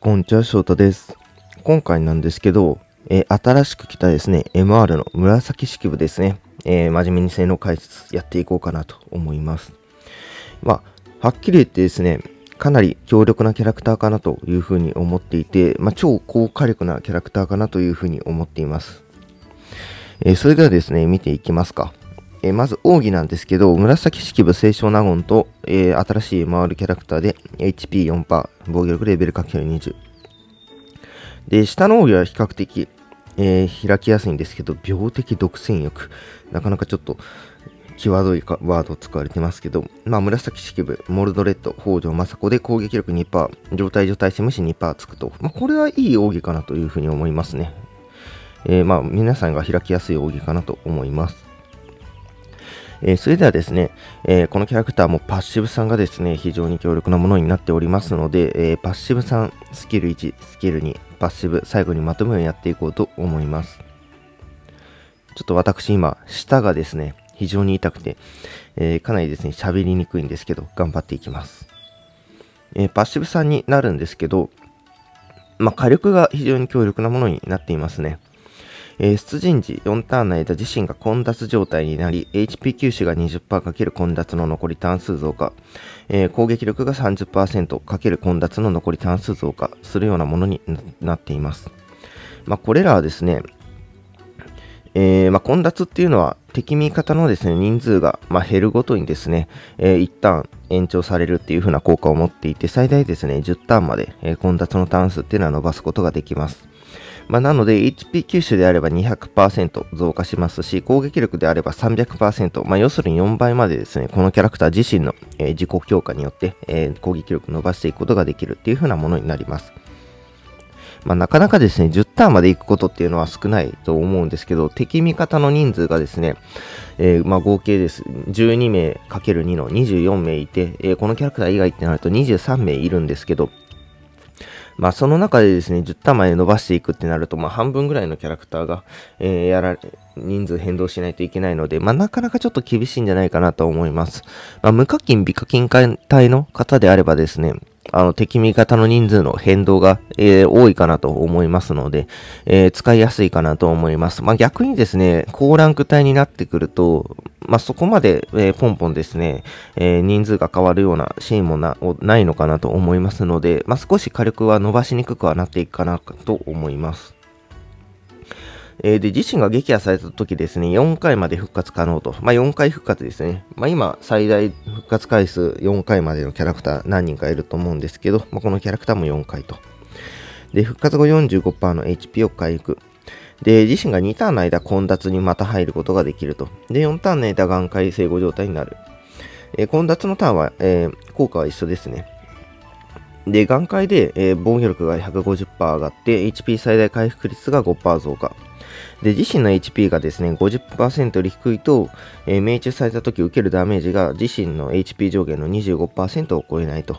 こんにちは、翔太です。今回なんですけど、新しく来たですね、MR の紫式部ですね、真面目に性能解説やっていこうかなと思います。まあ、はっきり言ってですね、かなり強力なキャラクターかなというふうに思っていて、まあ、超高火力なキャラクターかなというふうに思っています。それではですね、見ていきますか。まず、奥義なんですけど、紫式部清少納言と、新しいMRキャラクターで HP4%、防御力レベル ×20。で、下の奥義は比較的、開きやすいんですけど、病的独占欲。なかなかちょっと、際どいワードを使われてますけど、まあ、紫式部、モルドレッド、北条政子で攻撃力 2%、状態無視 2% つくと。まあ、これはいい奥義かなというふうに思いますね。まあ、皆さんが開きやすい奥義かなと思います。それではですね、このキャラクターもパッシブさんがですね、非常に強力なものになっておりますので、パッシブさん、スキル1、スキル2、パッシブ、最後にまとめをやっていこうと思います。ちょっと私今、舌がですね、非常に痛くて、かなりですね、喋りにくいんですけど、頑張っていきます。パッシブさんになるんですけど、まあ、火力が非常に強力なものになっていますね。出陣時4ターンの間自身が混脱状態になり HP90 が 20%× 混脱の残り単数増加、攻撃力が 30%× 混脱の残り単数増加するようなものになっています。まあ、これらはですね、まあ、混脱っていうのは敵味方のですね人数がまあ減るごとにですね、一旦延長されるっていう風な効果を持っていて最大ですね10ターンまで、混脱の単数っていうのは伸ばすことができます。まあ、なので HP 吸収であれば 200% 増加しますし、攻撃力であれば 300%、まあ、要するに4倍までですね、このキャラクター自身の自己強化によって攻撃力を伸ばしていくことができるっていう風なものになります。まあ、なかなかですね、10ターンまで行くことっていうのは少ないと思うんですけど、敵味方の人数がですね、まあ合計です。12名 ×2 の24名いて、このキャラクター以外ってなると23名いるんですけど、まあその中でですね、10ターンまで伸ばしていくってなると、まあ半分ぐらいのキャラクターが、人数変動しないといけないので、まあなかなかちょっと厳しいんじゃないかなと思います。まあ無課金、美課金帯の方であればですね、敵味方の人数の変動が、多いかなと思いますので、使いやすいかなと思います。まあ逆にですね、高ランク帯になってくると、まあそこまで、ポンポンですね、人数が変わるようなシーンもないのかなと思いますので、まあ少し火力は伸ばしにくくはなっていくかなと思います。で、自身が撃破された時ですね、4回まで復活可能と。まあ、4回復活ですね。まあ、今、最大復活回数4回までのキャラクター何人かいると思うんですけど、まあ、このキャラクターも4回と。で、復活後 45% の HP を回復。で、自身が2ターンの間、混脱にまた入ることができると。で、4ターンの間、眼界生後状態になる。混脱のターンは、効果は一緒ですね。で、眼界で、防御力が 150% 上がって、HP 最大回復率が 5% 増加。で、自身の HP がですね、50% より低いと、命中された時受けるダメージが自身の HP 上限の 25% を超えないと。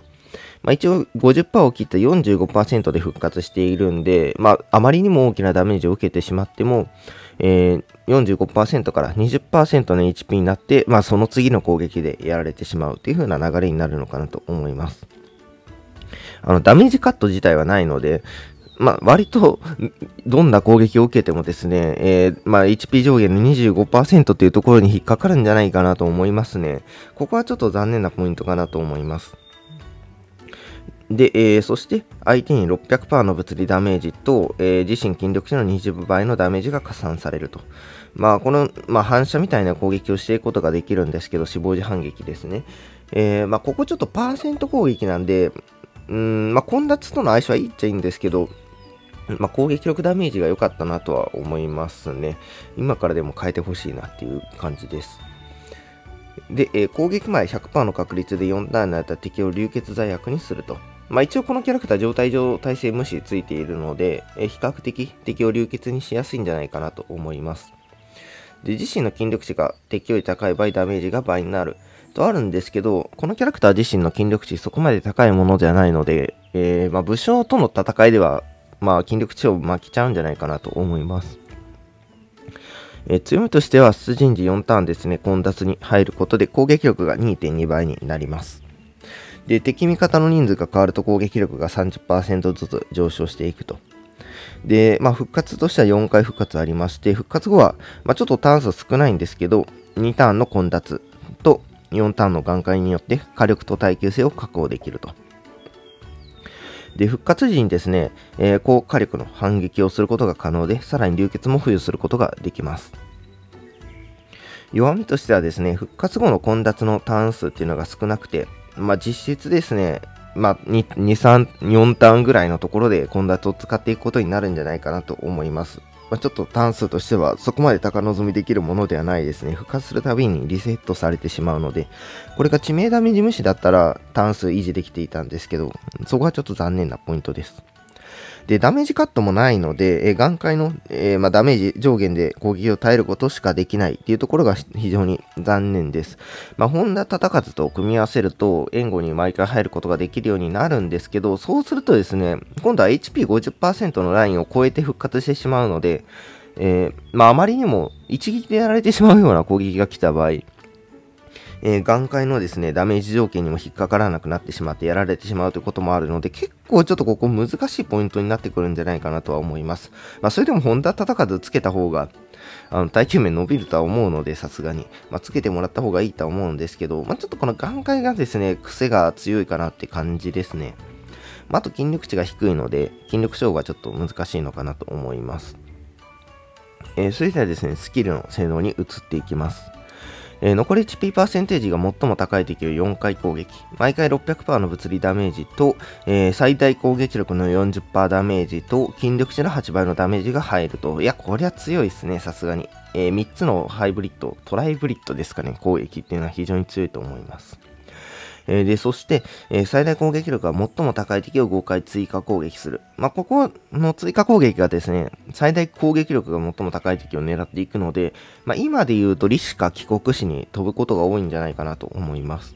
まあ、一応 50% を切った 45% で復活しているんで、まあ、あまりにも大きなダメージを受けてしまっても、45% から 20% の HP になって、まあ、その次の攻撃でやられてしまうという風な流れになるのかなと思います。ダメージカット自体はないので、まあ、割と、どんな攻撃を受けてもですね、まあ、HP 上限の 25% というところに引っかかるんじゃないかなと思いますね。ここはちょっと残念なポイントかなと思います。で、そして、相手に 600% の物理ダメージと、自身筋力値の20倍のダメージが加算されると。まあ、この、まあ、反射みたいな攻撃をしていくことができるんですけど、死亡時反撃ですね。まあ、ここちょっとパーセント攻撃なんで、まあ、混脱との相性はいいっちゃいいんですけど、まあ、攻撃力ダメージが良かったなとは思いますね。今からでも変えてほしいなっていう感じです。で、攻撃前 100% の確率で4ターンになった敵を流血罪悪にすると。まあ、一応このキャラクター状態性無視ついているので、比較的敵を流血にしやすいんじゃないかなと思います。で、自身の筋力値が敵より高い場合ダメージが倍になる。とあるんですけど、このキャラクター自身の筋力値そこまで高いものではないので、まあ、武将との戦いでは、まあ、筋力値を巻きちゃうんじゃないかなと思います。強みとしては、出陣時4ターンですね、混脱に入ることで攻撃力が 2.2 倍になります。で、敵味方の人数が変わると攻撃力が 30% ずつ上昇していくと。で、まあ、復活としては4回復活ありまして、復活後は、まあ、ちょっとターン数少ないんですけど、2ターンの混雑と4ターンの眼界によって火力と耐久性を確保できると。で、復活時にですね、高火力の反撃をすることが可能で、さらに流血も付与することができます。弱みとしてはですね、復活後の混雑のターン数っていうのが少なくて、まあ、実質ですね、まあ、4ターンぐらいのところで混雑を使っていくことになるんじゃないかなと思います。まあ、ちょっとターン数としてはそこまで高望みできるものではないですね。復活するたびにリセットされてしまうので、これが致命ダメージ無視だったらターン数維持できていたんですけど、そこがちょっと残念なポイントです。で、ダメージカットもないので、眼界の、まあ、ダメージ上限で攻撃を耐えることしかできないっていうところが非常に残念です。まあ、本田忠勝と組み合わせると援護に毎回入ることができるようになるんですけど、そうするとですね、今度は HP50% のラインを超えて復活してしまうので、まあ、あまりにも一撃でやられてしまうような攻撃が来た場合、眼界のですね、ダメージ条件にも引っかからなくなってしまってやられてしまうということもあるので、結構ちょっとここ難しいポイントになってくるんじゃないかなとは思います。まあ、それでも本田忠勝つけた方が、耐久面伸びるとは思うので、さすがに、まあ、つけてもらった方がいいとは思うんですけど、まあ、ちょっとこの眼界がですね、癖が強いかなって感じですね。まあ、あと筋力値が低いので、筋力勝負がちょっと難しいのかなと思います。それではですね、スキルの性能に移っていきます。残り HP パーセンテージが最も高い敵を4回攻撃、毎回 600% の物理ダメージと、最大攻撃力の 40% ダメージと筋力値の8倍のダメージが入ると。いや、こりゃ強いですね、さすがに。3つのハイブリッド、トライブリッドですかね、攻撃っていうのは非常に強いと思います。で、そして、最大攻撃力が最も高い敵を5回追加攻撃する。まあ、ここの追加攻撃がですね、最大攻撃力が最も高い敵を狙っていくので、まあ、今で言うとリシか帰国子に飛ぶことが多いんじゃないかなと思います。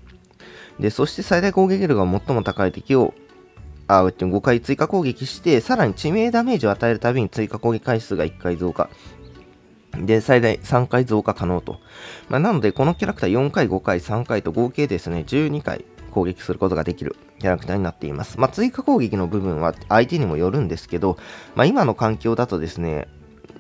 で、そして最大攻撃力が最も高い敵を5回追加攻撃して、さらに致命ダメージを与えるたびに追加攻撃回数が1回増加。で、最大3回増加可能と。まあ、なので、このキャラクター4回、5回、3回と合計ですね、12回攻撃することができるキャラクターになっています。まあ、追加攻撃の部分は相手にもよるんですけど、まあ、今の環境だとですね、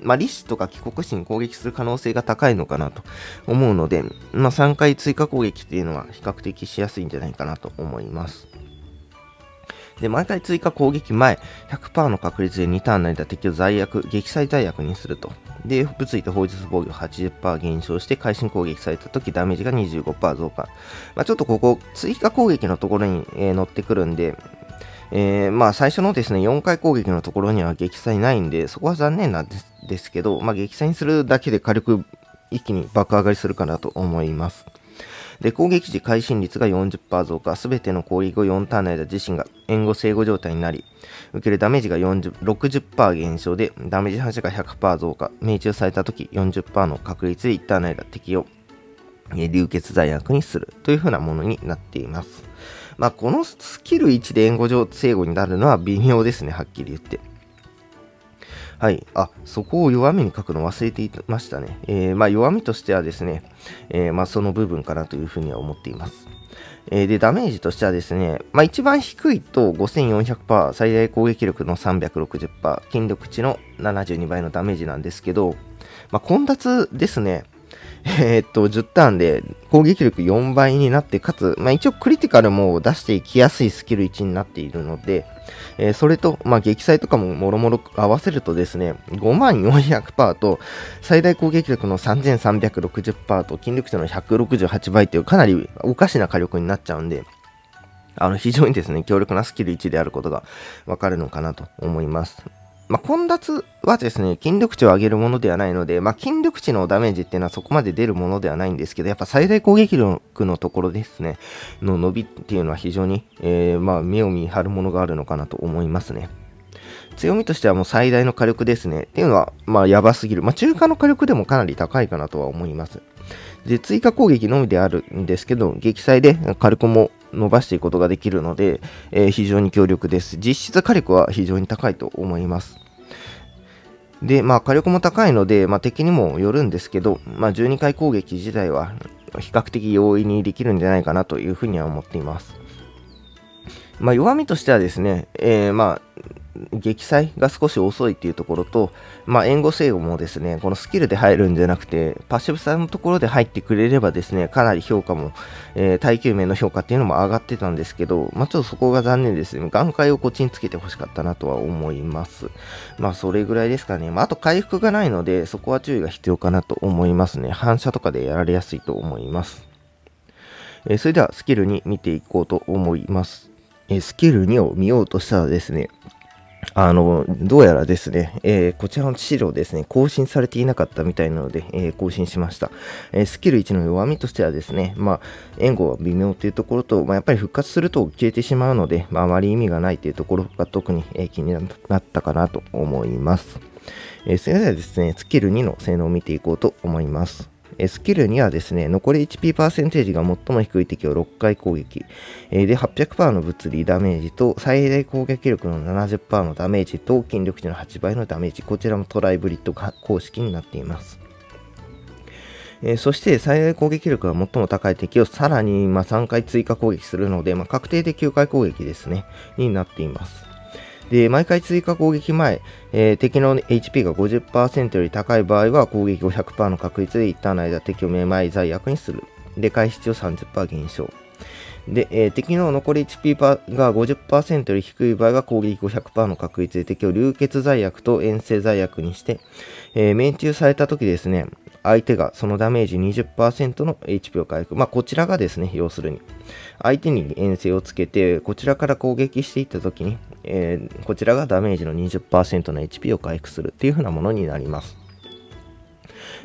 まあ、リシとか帰国子に攻撃する可能性が高いのかなと思うので、まあ、3回追加攻撃っていうのは比較的しやすいんじゃないかなと思います。で、毎回追加攻撃前、100% の確率で2ターンの間敵を撃砕罪悪にすると。で、物理と砲術防御 80% 減少して、会心攻撃された時ダメージが 25% 増加。まあ、ちょっとここ、追加攻撃のところに、乗ってくるんで、まあ、最初のですね、4回攻撃のところには撃砕ないんで、そこは残念なんですけど、まあ、撃砕にするだけで火力一気に爆上がりするかなと思います。で、攻撃時会心率が 40% 増加、すべての攻撃を4ターンの間自身が援護正誤状態になり、受けるダメージが 60% 減少で、ダメージ反射が 100% 増加、命中された時 40% の確率で1ターンの間敵を流血罪悪にするというふうなものになっています。まあ、このスキル1で援護正誤になるのは微妙ですね、はっきり言って。はい。あ、そこを弱みに書くの忘れていましたね。まあ、弱みとしてはですね、まあ、その部分かなというふうには思っています。で、ダメージとしてはですね、まあ、一番低いと 5400%、最大攻撃力の 360%、筋力値の72倍のダメージなんですけど、まあ、混雑ですね。10ターンで攻撃力4倍になって、かつ、まあ、一応クリティカルも出していきやすいスキル1になっているので、それと、まあ、撃砕とかももろもろ合わせるとですね、5400% と最大攻撃力の 3360% と筋力値の168倍というかなりおかしな火力になっちゃうんで、非常にですね、強力なスキル1であることがわかるのかなと思います。まあ、混雑はですね、筋力値を上げるものではないので、まあ、筋力値のダメージっていうのはそこまで出るものではないんですけど、やっぱ最大攻撃力のところですね、の伸びっていうのは非常に、まあ、目を見張るものがあるのかなと思いますね。強みとしてはもう最大の火力ですね。っていうのは、まあ、やばすぎる。まあ、中華の火力でもかなり高いかなとは思います。で、追加攻撃のみであるんですけど、撃砕で火力も伸ばしていくことができるので、非常に強力です。実質火力は非常に高いと思います。で、まあ、火力も高いので、まあ、敵にもよるんですけど、まあ、12回攻撃自体は比較的容易にできるんじゃないかなというふうには思っています。まあ、弱みとしてはですね、まあ、撃砕が少し遅いっていうところと、まあ、援護制御もですね、このスキルで入るんじゃなくて、パッシブさのところで入ってくれればですね、かなり評価も、耐久面の評価っていうのも上がってたんですけど、まあ、ちょっとそこが残念ですね。眼界をこっちにつけてほしかったなとは思います。まあ、それぐらいですかね。まあ、あと回復がないので、そこは注意が必要かなと思いますね。反射とかでやられやすいと思います。それでは、スキル2見ていこうと思います。スキル2を見ようとしたらですね、どうやらですね、こちらの資料ですね、更新されていなかったみたいなので、更新しました。スキル1の弱みとしてはですね、まあ、援護は微妙というところと、まあ、やっぱり復活すると消えてしまうので、まあ、あまり意味がないというところが特に、気になったかなと思います。それではですね、スキル2の性能を見ていこうと思います。スキル2はですね、残り HP パーセンテージが最も低い敵を6回攻撃。で、800% の物理ダメージと、最大攻撃力の 70% のダメージと、筋力値の8倍のダメージ。こちらもトライブリッド公式になっています。そして、最大攻撃力が最も高い敵をさらに3回追加攻撃するので、確定で9回攻撃ですね、になっています。で、毎回追加攻撃前、敵の HP が 50% より高い場合は攻撃を 100% の確率で一旦の間敵をめまい罪悪にする。で、回避値を 30% 減少。で、敵の残り HP が 50% より低い場合は攻撃を 100% の確率で敵を流血罪悪と遠征罪悪にして、命中された時ですね、相手がそのダメージ 20% の HP を回復。まあ、こちらがですね、要するに、相手に遠征をつけて、こちらから攻撃していった時に、こちらがダメージの 20% の HP を回復するっていう風なものになります。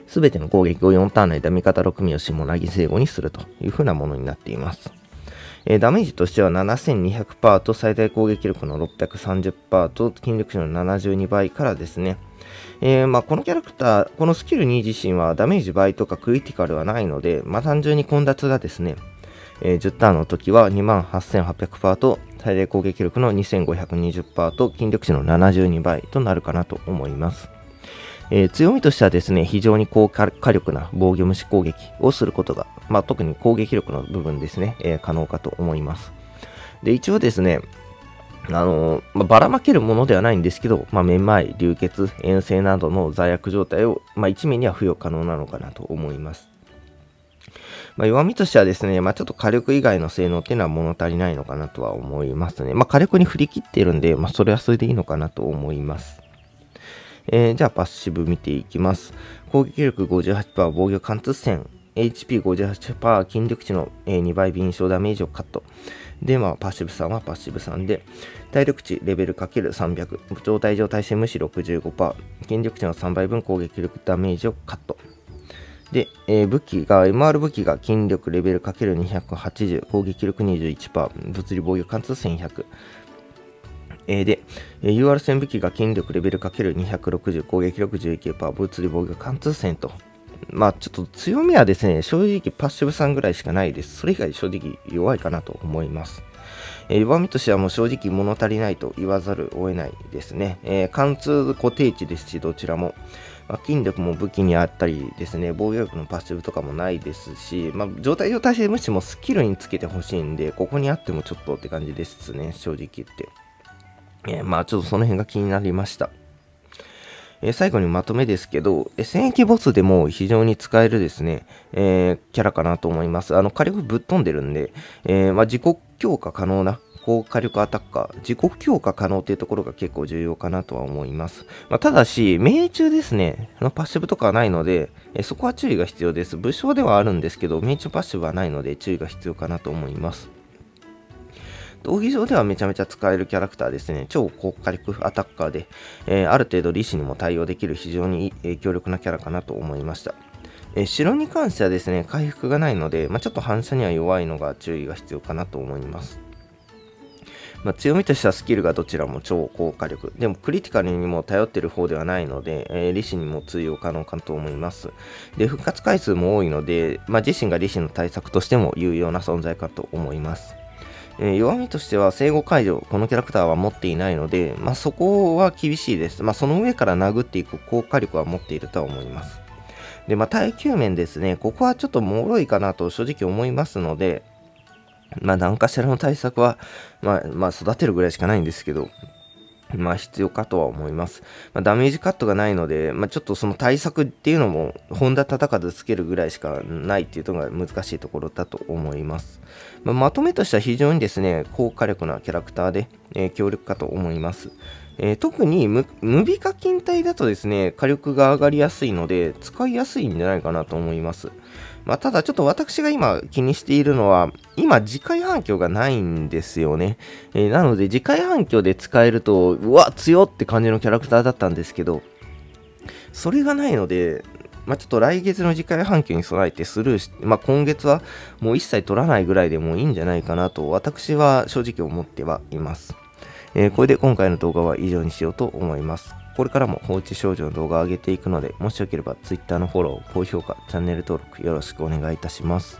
すべての攻撃を4ターンの間、味方6名を下投げ制御にするという風なものになっています。ダメージとしては 7200% と最大攻撃力の 630% と筋力値の72倍からですね、まあ、このキャラクター、このスキル2自身はダメージ倍とかクリティカルはないので、まあ、単純に混雑がですね、10ターンの時は 28800% と最大攻撃力の 2520% と筋力値の72倍となるかなと思います。強みとしてはですね、非常に高火力な防御無視攻撃をすることが、まあ、特に攻撃力の部分ですね、可能かと思います。で、一応ですね、まあ、ばらまけるものではないんですけど、まあ、めまい、流血、遠征などの罪悪状態を、まあ、一面には付与可能なのかなと思います。まあ、弱みとしてはですね、まあ、ちょっと火力以外の性能っていうのは物足りないのかなとは思いますね。まあ、火力に振り切ってるんで、まあ、それはそれでいいのかなと思います。じゃあ、パッシブ見ていきます。攻撃力 58%、防御貫通線、HP58%、筋力値の2倍敏捷ダメージをカット。で、まあ、パッシブ3はパッシブ3で、体力値レベル ×300、状態上耐性無視 65%、筋力値の3倍分攻撃力ダメージをカット。で、武器が、MR 武器が筋力レベル ×280、攻撃力 21%、物理防御貫通線100。で、UR 戦武器が筋力レベル ×260、攻撃力 19%、物理防御貫通線と。まあ、ちょっと強みはですね、正直パッシブ3ぐらいしかないです。それ以外正直弱いかなと思います。弱みとしてはもう正直物足りないと言わざるを得ないですね。貫通固定値ですし、どちらも。まあ、筋力も武器にあったりですね、防御力のパッシブとかもないですし、まあ、状態上耐性無視もスキルにつけてほしいんで、ここにあってもちょっとって感じですね、正直言って。まあちょっとその辺が気になりました。最後にまとめですけど、戦役ボスでも非常に使えるですね、キャラかなと思います。火力ぶっ飛んでるんで、まあ、自己強化可能な高火力アタッカー、自己強化可能というところが結構重要かなとは思います。まあ、ただし、命中ですね、パッシブとかはないので、そこは注意が必要です。武将ではあるんですけど、命中パッシブはないので注意が必要かなと思います。闘技場ではめちゃめちゃ使えるキャラクターですね。超高火力アタッカーで、ある程度リシにも対応できる非常に強力なキャラかなと思いました。城に関してはですね、回復がないので、まあ、ちょっと反射には弱いのが注意が必要かなと思います。まあ、強みとしてはスキルがどちらも超高火力。でもクリティカルにも頼ってる方ではないので、リシにも通用可能かと思います。で、復活回数も多いので、まあ、自身がリシの対策としても有用な存在かと思います。弱みとしては生後解除、このキャラクターは持っていないので、まあ、そこは厳しいです。まあ、その上から殴っていく効果力は持っているとは思います。で、まあ、耐久面ですね、ここはちょっと脆いかなと正直思いますので、まあ何かしらの対策は、まあ育てるぐらいしかないんですけど、まあ必要かとは思います。まあ、ダメージカットがないので、まあ、ちょっとその対策っていうのも本田叩かずつけるぐらいしかないっていうのが難しいところだと思います。まあ、まとめとしては非常にですね、高火力なキャラクターで、強力かと思います。特にムビカキン体だとですね、火力が上がりやすいので使いやすいんじゃないかなと思います。まあ、ただちょっと私が今気にしているのは、今磁界反響がないんですよね。なので磁界反響で使えると、うわ、強って感じのキャラクターだったんですけど、それがないので、まあ、ちょっと来月の次回半球に備えてスルーし、まあ、今月はもう一切取らないぐらいでもいいんじゃないかなと私は正直思ってはいます。これで今回の動画は以上にしようと思います。これからも放置少女の動画を上げていくので、もしよければ Twitter のフォロー、高評価、チャンネル登録よろしくお願いいたします。